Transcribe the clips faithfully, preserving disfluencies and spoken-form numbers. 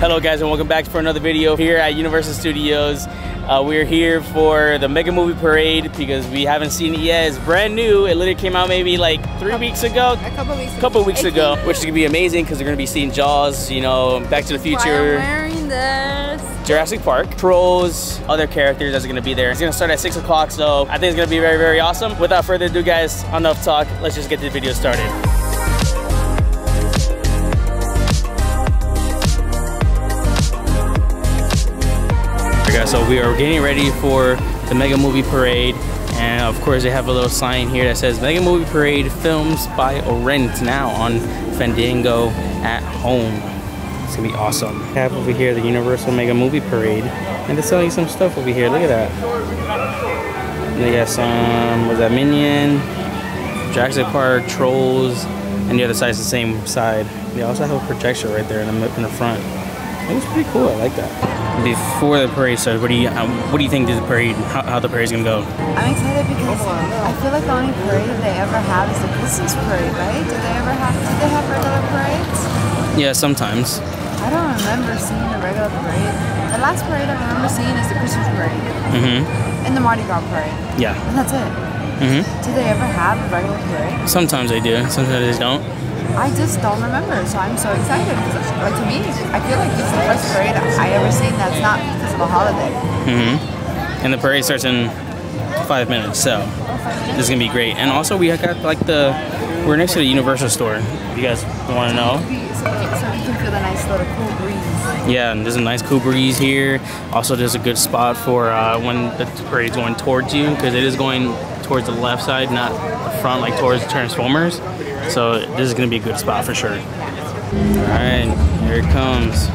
Hello guys, and welcome back for another video here at Universal Studios. Uh, we're here for the Mega Movie Parade because we haven't seen it yet. It's brand new. It literally came out maybe like three couple, weeks ago. A couple weeks ago. Couple weeks ago, which is gonna be amazing because we're gonna be seeing Jaws, you know, Back to the Future. Wearing this. Jurassic Park, Trolls, other characters that's gonna be there. It's gonna start at six o'clock, so I think it's gonna be very, very awesome. Without further ado, guys, enough talk. Let's just get the video started. So we are getting ready for the Mega Movie Parade, and of course they have a little sign here that says Mega Movie Parade films by or rent now on Fandango at home. It's gonna be awesome. We have over here the Universal Mega Movie Parade, and they're selling some stuff over here. Look at that. They got some, what's that, Minion, Jurassic Park, Trolls, and the other side's the same side. They also have a projector right there in the, in the front. It was pretty cool. I like that. Before the parade starts, what do you um, what do you think this parade, how, how the parade's gonna go? I'm excited because I feel like the only parade they ever have is the Christmas parade, right? Do they ever have? Do they have regular parades? Yeah, sometimes. I don't remember seeing a regular parade. The last parade I remember seeing is the Christmas parade. Mm-hmm. And the Mardi Gras parade. Yeah. And that's it. Mm-hmm. Do they ever have a regular parade? Sometimes they do. Sometimes they just don't. I just don't remember, so I'm so excited. Like, to me, I feel like this is the first parade I ever seen that's not because of a holiday. Mm-hmm. And the parade starts in five minutes, so this is gonna be great. And also, we got like the we're next to the Universal store. If you guys want to know, so we can feel the nice little cool breeze. Yeah, and there's a nice cool breeze here. Also, there's a good spot for uh, when the parade's going towards you, because it is going towards the left side, not the front, like towards Transformers. So this is gonna be a good spot for sure. All right, here it comes.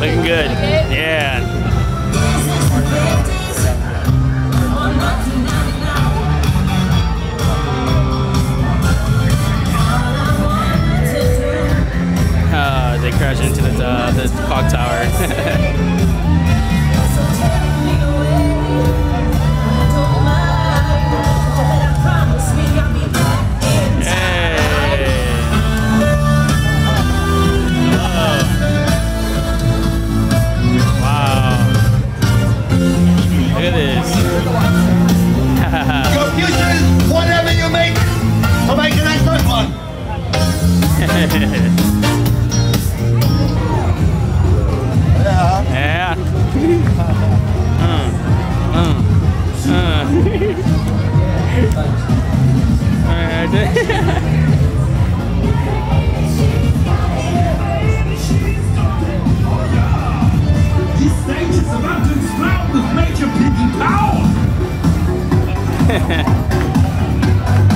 Looking good. Yeah. Oh, they crashed into the, uh, the clock tower.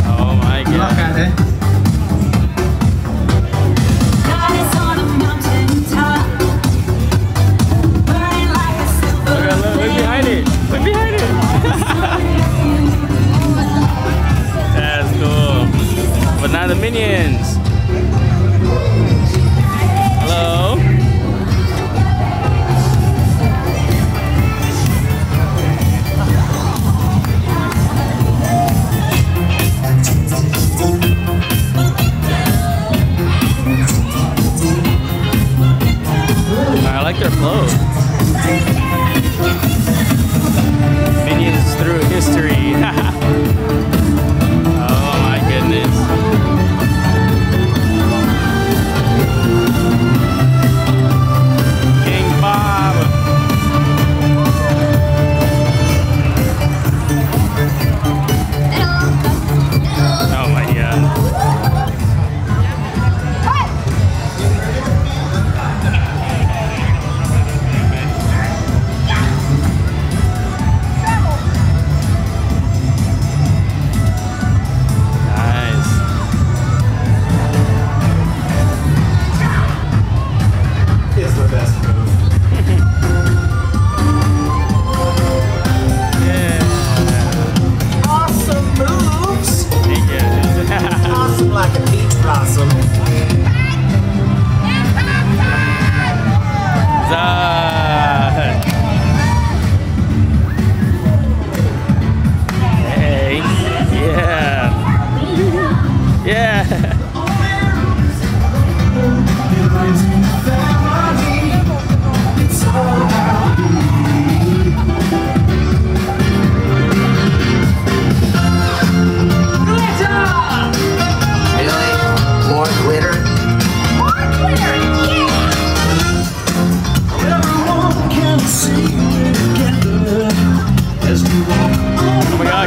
Oh my god. Minions. Hello.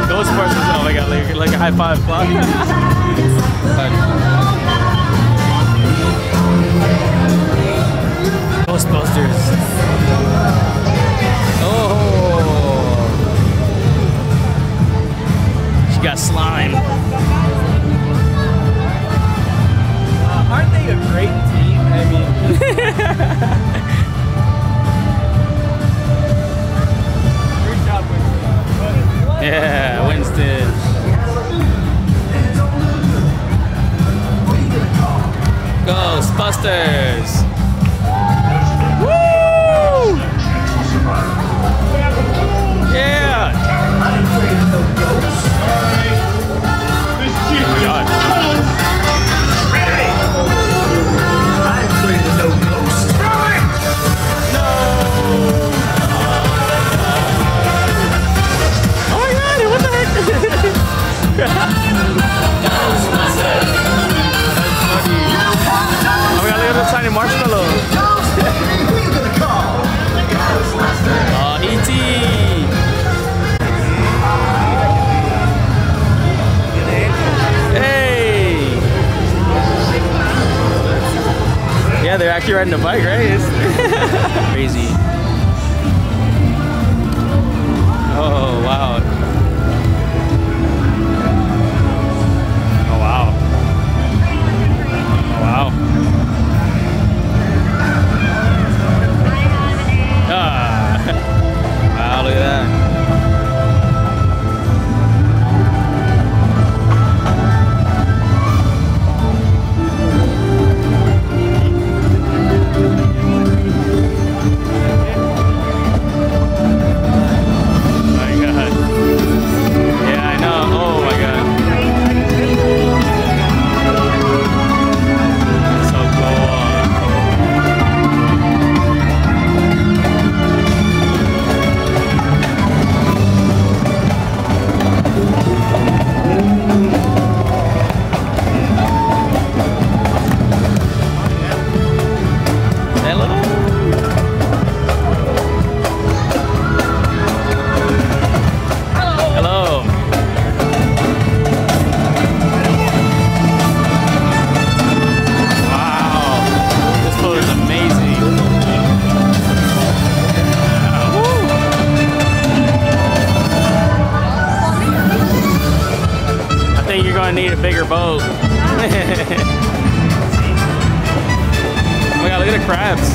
uh, Ghostbusters. Oh my god, like, like a high five clock. Ghostbusters. Oh, she got slime. Uh, aren't they a great team? I mean. Yeah, Winston. Ghostbusters. Woo! Yeah. Oh my God. Marshmallow. uh, E T Hey. Yeah, they're actually riding a bike, right? It's crazy. Oh, wow. Oh, wow. Oh, wow. Wow, look at that. My God. Yeah, I know. Oh my God. So cool. Need a bigger boat. Oh my god, look at the crabs.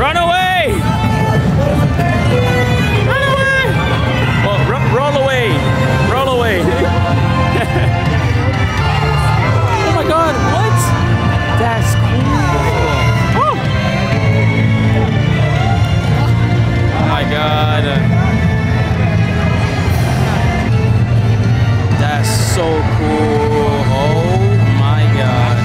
Run away! Run away! Well, ro roll away! Roll away! Oh my god, what? That's cool. Oh my god. That's so cool. Oh my god.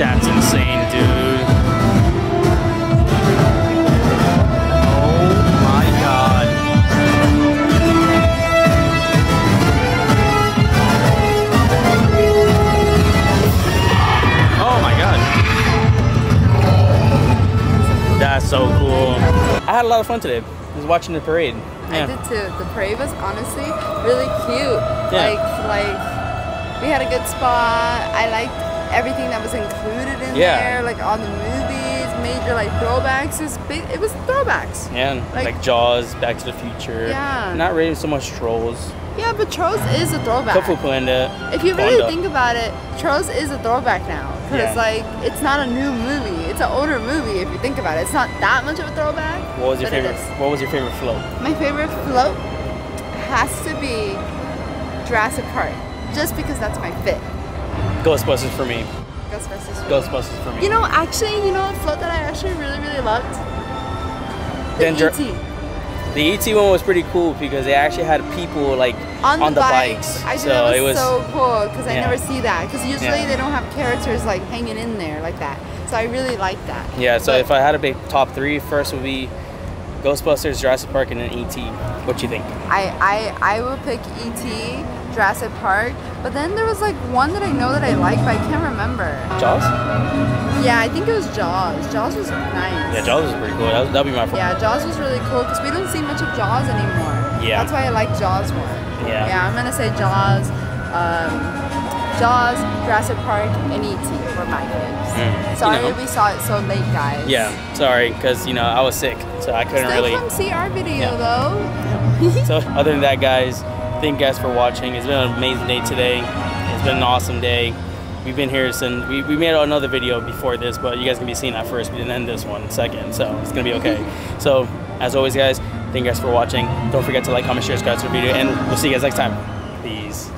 That's insane, dude. So cool. I had a lot of fun today. I was watching the parade. Yeah. I did too. The parade was honestly really cute. Yeah. Like, like we had a good spot. I liked everything that was included in yeah. there, like all the movies, major like throwbacks. It was, big, it was throwbacks. Yeah, like, like Jaws, Back to the Future. Yeah. Not really so much Trolls. Yeah, but Trolls is a throwback. Kung Fu Panda. If you really Panda. think about it, Trolls is a throwback now. Because, yeah. like, it's not a new movie. It's an older movie, if you think about it. It's not that much of a throwback. What was your favorite What was your favorite float? My favorite float has to be Jurassic Park. Just because that's my fit. Ghostbusters for me. Ghostbusters for Ghostbusters me. for me. You know, actually, you know a float that I actually really, really loved? The E T The E T one was pretty cool because they actually had people like on the, on the bikes. bikes. I so that was it was so cool because yeah. I never see that because usually yeah. they don't have characters like hanging in there like that. So I really like that. Yeah. So but if I had to pick top three, first would be Ghostbusters, Jurassic Park, and then E T What you think? I, I, I would pick E T, Jurassic Park, but then there was like one that I know that I like, but I can't remember. Jaws? Yeah, I think it was Jaws. Jaws was nice. Yeah, Jaws was pretty cool. That would be my favorite. Yeah, Jaws was really cool because we don't see much of Jaws anymore. Yeah. That's why I like Jaws more. Yeah. Yeah, I'm going to say Jaws, um, Jaws, Jurassic Park, and E T were my favorites. Mm, sorry, you know, we saw it so late, guys. Yeah, sorry, because, you know, I was sick, so I couldn't Still really... come see our video, yeah. though. Yeah. So, other than that, guys, thank you guys for watching. It's been an amazing day today. It's been an awesome day. We've been here since... We, we made another video before this, but you guys can be seeing that first. We didn't end this one second, so it's going to be okay. So, as always, guys, thank you guys for watching. Don't forget to like, comment, share, subscribe to the video, and we'll see you guys next time. Peace.